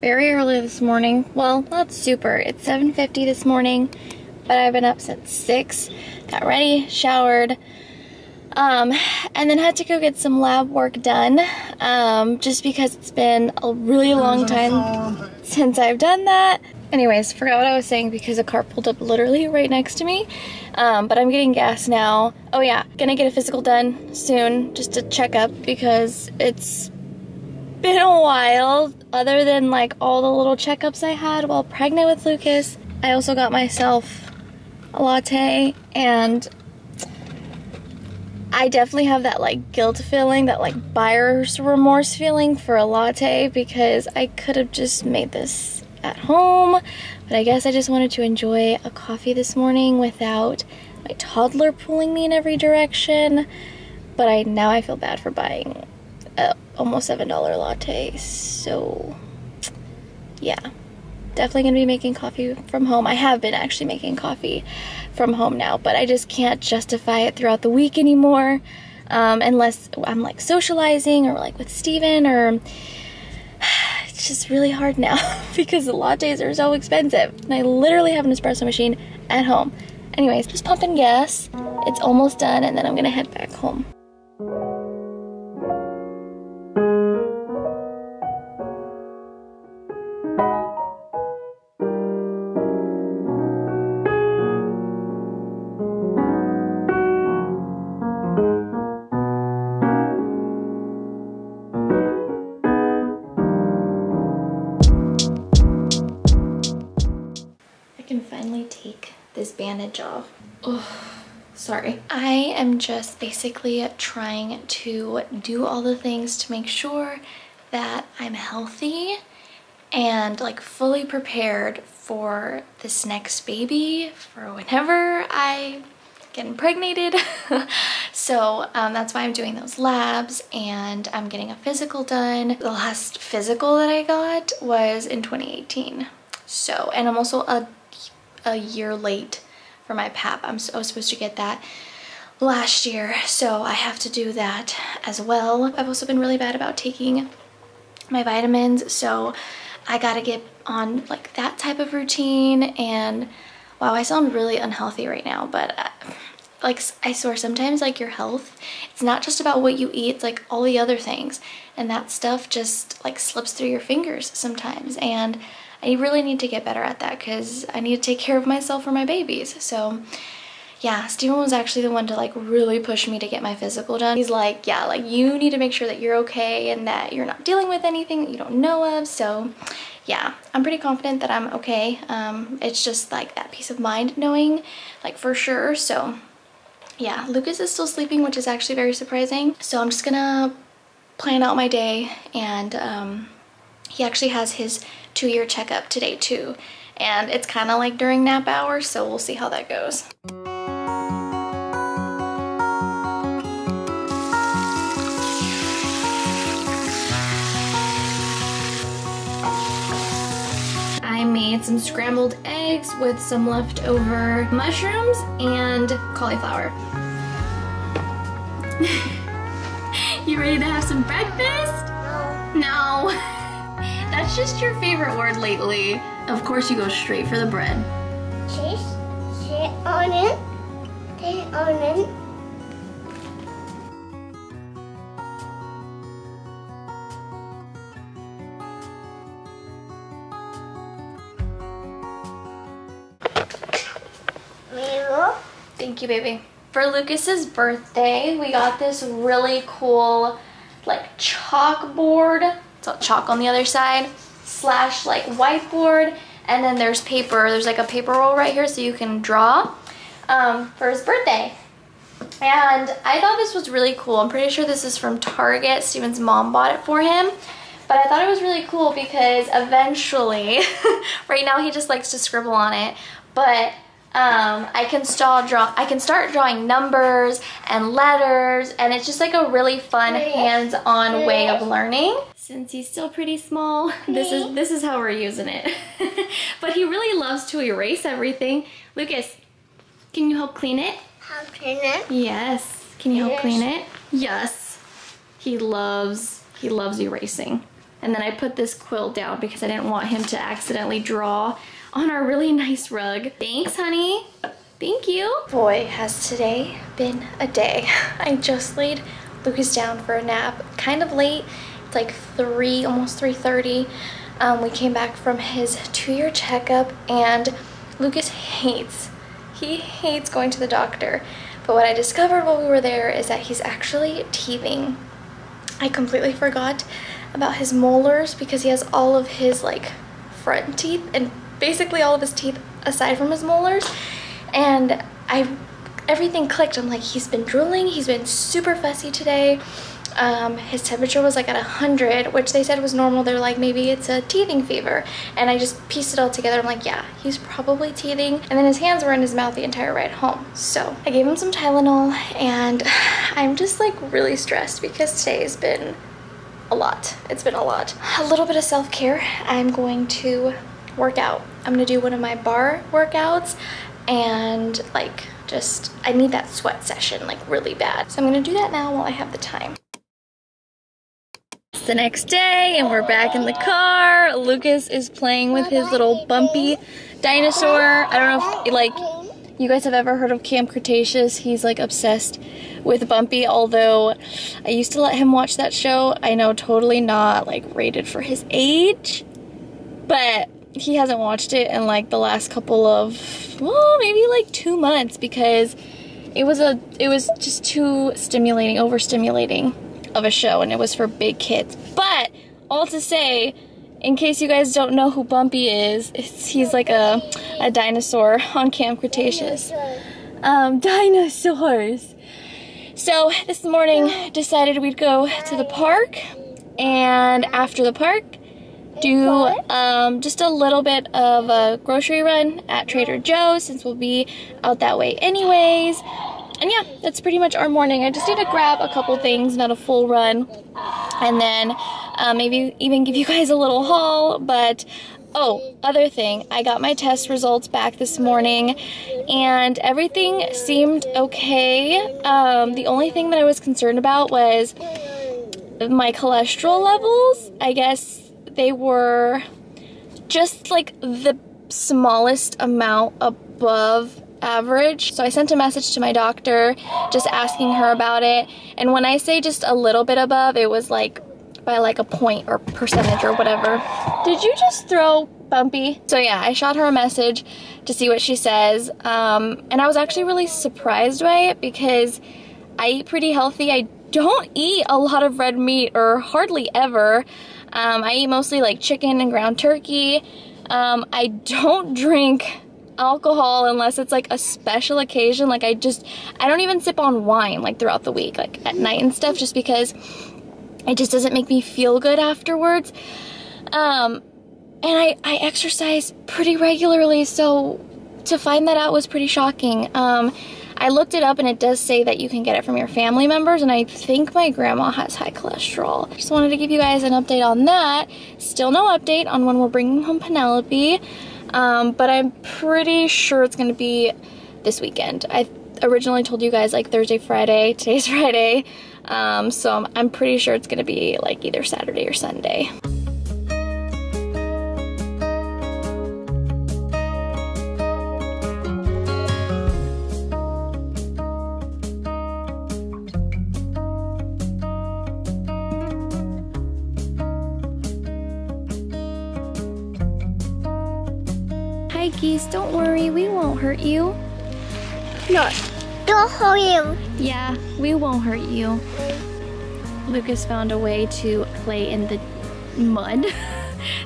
Very early this morning. Well, not super. It's 7:50 this morning, but I've been up since 6. Got ready, showered, and then had to go get some lab work done, just because it's been a really long time since I've done that. Anyways, forgot what I was saying because a car pulled up literally right next to me, but I'm getting gas now. Oh yeah, gonna get a physical done soon, just to check up because it's been a while, other than like all the little checkups I had while pregnant with Lucas. I also got myself a latte, and I definitely have that like guilt feeling, that like buyer's remorse feeling for a latte, because I could have just made this at home, but I guess I just wanted to enjoy a coffee this morning without my toddler pulling me in every direction. But now I feel bad for buying almost $7 latte, so yeah, definitely gonna be making coffee from home. I have been actually making coffee from home now, but I just can't justify it throughout the week anymore, unless I'm like socializing or like with Steven, or it's just really hard now because the lattes are so expensive and I literally have an espresso machine at home. Anyways, just pumping gas, it's almost done, and then I'm gonna head back home. Bandage off. Oh, sorry. I am just basically trying to do all the things to make sure that I'm healthy and like fully prepared for this next baby, for whenever I get impregnated. So that's why I'm doing those labs, and I'm getting a physical done. The last physical that I got was in 2018. So, and I'm also a year late for my pap. I was supposed to get that last year, so I have to do that as well. I've also been really bad about taking my vitamins, so I gotta get on like that type of routine. And wow, I sound really unhealthy right now, but like I swear, sometimes like your health, it's not just about what you eat, it's like all the other things, and that stuff just like slips through your fingers sometimes, and I really need to get better at that because I need to take care of myself for my babies. So yeah, Steven was actually the one to like really push me to get my physical done. He's like, yeah, like you need to make sure that you're okay and that you're not dealing with anything that you don't know of. So yeah, I'm pretty confident that I'm okay. It's just like that peace of mind knowing like for sure. So yeah, Lucas is still sleeping, which is actually very surprising. So I'm just gonna plan out my day, and he actually has his two-year checkup today too, and it's kind of like during nap hour, so we'll see how that goes. I made some scrambled eggs with some leftover mushrooms and cauliflower. You ready to have some breakfast? No. No. That's just your favorite word lately. Of course you go straight for the bread. Cheese, cheese on it. Thank you, baby. For Lucas's birthday, we got this really cool like chalkboard. So chalk on the other side, slash like whiteboard, and then there's paper. There's like a paper roll right here so you can draw for his birthday. And I thought this was really cool. I'm pretty sure this is from Target. Steven's mom bought it for him. But I thought it was really cool because eventually, right now he just likes to scribble on it, but I can start drawing numbers and letters, and it's just like a really fun hands-on way of learning. Since he's still pretty small, this is how we're using it. But he really loves to erase everything. Lucas, can you help clean it? Help clean it? Yes. Can you help clean it? Yes. He loves erasing. And then I put this quilt down because I didn't want him to accidentally draw on our really nice rug. Thanks, honey. Thank you. Boy, has today been a day. I just laid Lucas down for a nap, kind of late. It's like 3, almost 3:30. We came back from his 2-year checkup, and Lucas hates going to the doctor. But what I discovered while we were there is that he's actually teething. I completely forgot about his molars because he has all of his like front teeth and basically all of his teeth aside from his molars. And everything clicked. I'm like, he's been drooling. He's been super fussy today. His temperature was like at 100, which they said was normal. They're like, maybe it's a teething fever. And I just pieced it all together. I'm like, yeah, he's probably teething. And then his hands were in his mouth the entire ride home. So I gave him some Tylenol, and I'm just like really stressed because today's been a lot. It's been a lot. A little bit of self-care. I'm going to work out. I'm gonna do one of my bar workouts, and like just, I need that sweat session like really bad. So I'm gonna do that now while I have the time. It's the next day and we're back in the car. Lucas is playing with his little bumpy dinosaur. I don't know if like you guys have ever heard of Camp Cretaceous. He's like obsessed with Bumpy, although I used to let him watch that show. I know, totally not like rated for his age, but he hasn't watched it in like the last couple of, well, maybe like 2 months, because it was just too stimulating, overstimulating of a show, and it was for big kids. But all to say, in case you guys don't know who Bumpy is, he's like a dinosaur on Camp Cretaceous. Dinosaurs. So this morning decided we'd go to the park, and after the park do just a little bit of a grocery run at Trader Joe's, since we'll be out that way anyways. And yeah, that's pretty much our morning. I just need to grab a couple things, not a full run, and then maybe even give you guys a little haul. But oh, other thing, I got my test results back this morning and everything seemed okay. The only thing that I was concerned about was my cholesterol levels. I guess they were just like the smallest amount above average. So I sent a message to my doctor just asking her about it. And when I say just a little bit above, it was like by like a point or percentage or whatever. Did you just throw Bumpy? So yeah, I shot her a message to see what she says. And I was actually really surprised by it because I eat pretty healthy. I don't eat a lot of red meat, or hardly ever. I eat mostly like chicken and ground turkey. I don't drink alcohol unless it's like a special occasion. Like I don't even sip on wine like throughout the week, like at night and stuff, just because it just doesn't make me feel good afterwards. And I exercise pretty regularly, so to find that out was pretty shocking. I looked it up and it does say that you can get it from your family members, and I think my grandma has high cholesterol. Just wanted to give you guys an update on that. Still no update on when we're bringing home Penelope, but I'm pretty sure it's gonna be this weekend. I originally told you guys like Thursday, Friday. Today's Friday, so I'm pretty sure it's gonna be like either Saturday or Sunday. Geese, don't worry, we won't hurt you. No, don't hurt you. Yeah, we won't hurt you. Lucas found a way to play in the mud.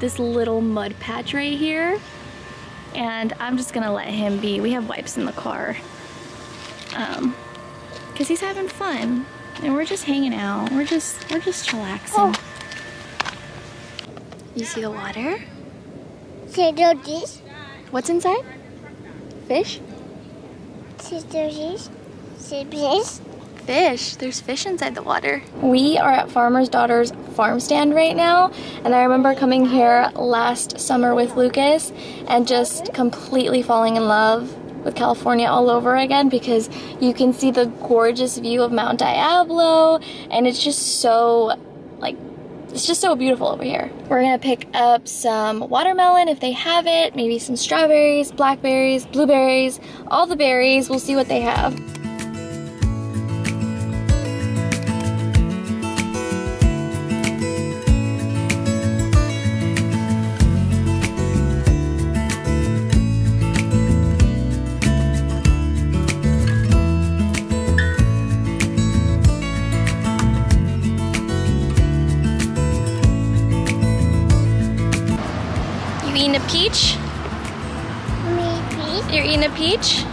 This little mud patch right here. And I'm just gonna let him be. We have wipes in the car. 'Cause he's having fun. And we're just hanging out. We're just chillaxing. Oh. You see the water? Trader Joe's. What's inside? Fish? Fish. There's fish inside the water. We are at Farmer's Daughter's farm stand right now, and I remember coming here last summer with Lucas and just completely falling in love with California all over again, because you can see the gorgeous view of Mount Diablo, and it's just so like It's just so beautiful over here. We're gonna pick up some watermelon if they have it, maybe some strawberries, blackberries, blueberries, all the berries. We'll see what they have. Eating a peach? Maybe. You're eating a peach?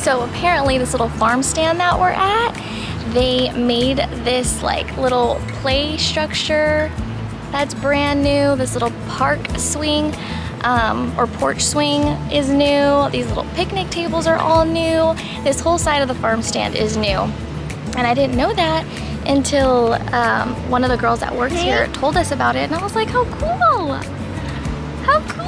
So apparently this little farm stand that we're at, they made this like little play structure that's brand new. This little park swing or porch swing is new. These little picnic tables are all new. This whole side of the farm stand is new. And I didn't know that until one of the girls that works here told us about it, and I was like, how cool. How cool!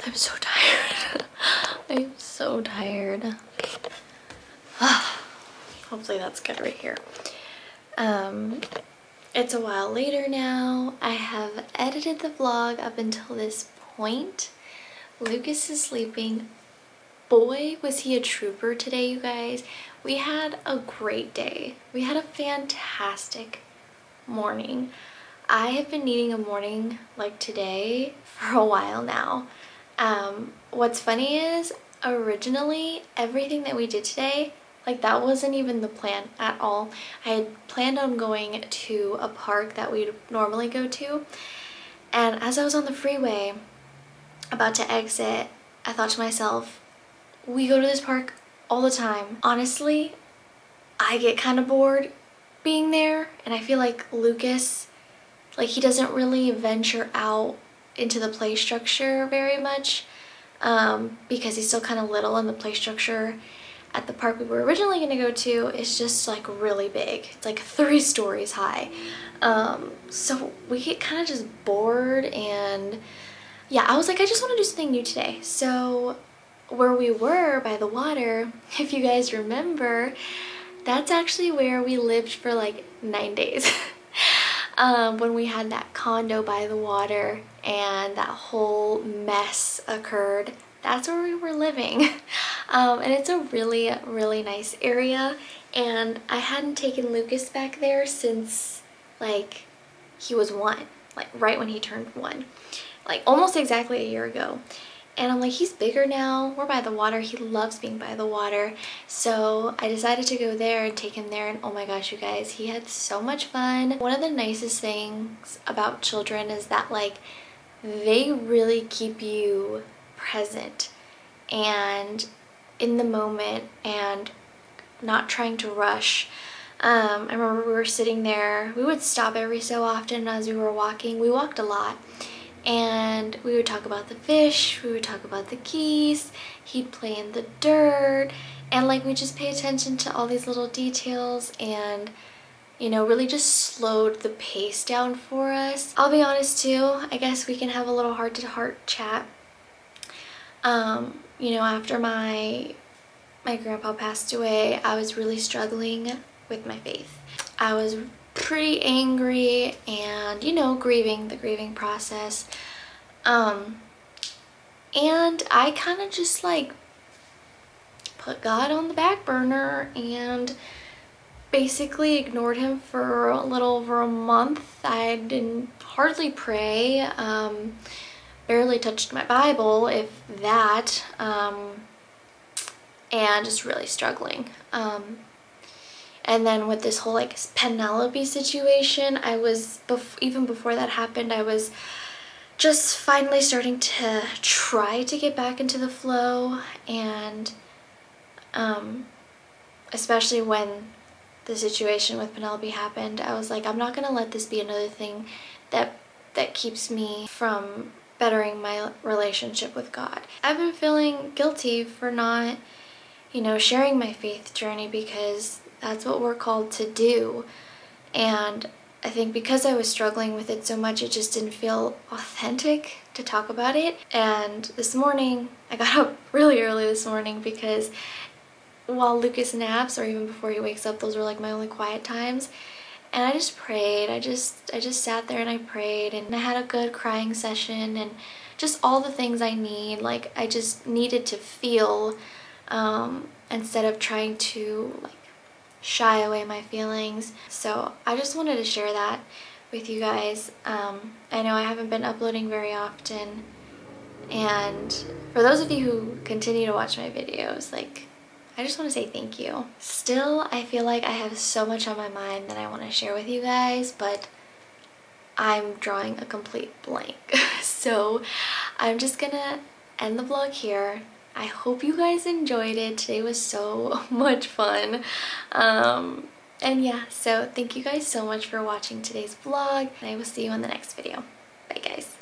I'm so tired. I'm so tired. Hopefully that's good right here. It's a while later now. I have edited the vlog up until this point. Lucas is sleeping. Boy, was he a trooper today, you guys. We had a great day. We had a fantastic morning. I have been needing a morning like today for a while now. What's funny is, originally, everything that we did today, like, that wasn't even the plan at all. I had planned on going to a park that we'd normally go to, and as I was on the freeway about to exit, I thought to myself, we go to this park all the time. Honestly, I get kind of bored being there, and I feel like Lucas, like, he doesn't really venture out into the play structure very much because he's still kind of little, and the play structure at the park we were originally going to go to is just like really big. It's like 3 stories high. So we get kind of just bored, and yeah, I was like, I just want to do something new today. So where we were by the water, if you guys remember, that's actually where we lived for like 9 days. When we had that condo by the water and that whole mess occurred, that's where we were living. And it's a really, really nice area, and I hadn't taken Lucas back there since like he was 1, like right when he turned 1, like almost exactly a year ago. And I'm like, he's bigger now, we're by the water, he loves being by the water. So I decided to go there and take him there, and oh my gosh, you guys, he had so much fun. One of the nicest things about children is that like they really keep you present and in the moment and not trying to rush. I remember we were sitting there, we would stop every so often as we were walking. We walked a lot, and we would talk about the fish, we would talk about the geese, he'd play in the dirt, and like we just pay attention to all these little details, and you know, really just slowed the pace down for us. I'll be honest too, I guess we can have a little heart-to-heart chat. You know, after my grandpa passed away, I was really struggling with my faith. I was pretty angry and, you know, the grieving process. And I kind of just like put God on the back burner and basically ignored him for a little over a month. I didn't hardly pray. Barely touched my Bible, if that, and just really struggling. And then with this whole like Penelope situation, I was, even before that happened, I was just finally starting to try to get back into the flow, and especially when the situation with Penelope happened, I was like, I'm not gonna let this be another thing that keeps me from bettering my relationship with God. I've been feeling guilty for not, you know, sharing my faith journey, because that's what we're called to do. And I think because I was struggling with it so much, it just didn't feel authentic to talk about it. And this morning, I got up really early this morning because while Lucas naps, or even before he wakes up, those were like my only quiet times. And I just prayed. I just sat there and I prayed, and I had a good crying session and just all the things I need. Like, I just needed to feel instead of trying to like shy away my feelings. So I just wanted to share that with you guys. I know I haven't been uploading very often, and for those of you who continue to watch my videos, like, I just want to say thank you. Still, I feel like I have so much on my mind that I want to share with you guys, but I'm drawing a complete blank. So I'm just gonna end the vlog here. I hope you guys enjoyed it. Today was so much fun. And yeah, so thank you guys so much for watching today's vlog, and I will see you in the next video. Bye, guys.